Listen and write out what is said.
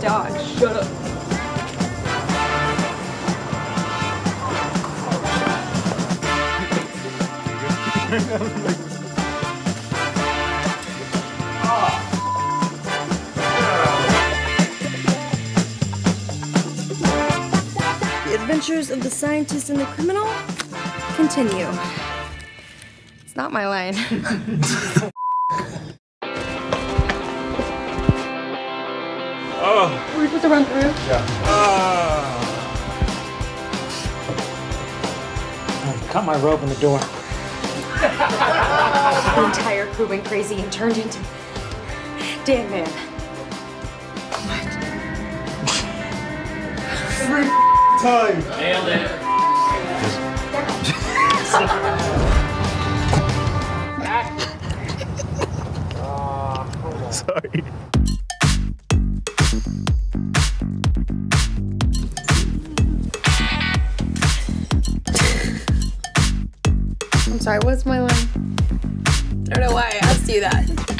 Dodge, shut up. The adventures of the scientist and the criminal continue. It's not my line. Oh. Were we supposed to run through? Yeah. Oh. I cut my rope in the door. The entire crew went crazy and turned into Dead Man. What? Every time. Nailed it. Sorry. I'm sorry, what's my line? I don't know why I asked you that.